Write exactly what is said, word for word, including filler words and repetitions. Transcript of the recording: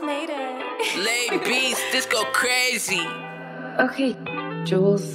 almost made it. Lay beats, this go crazy. Okay, Jules.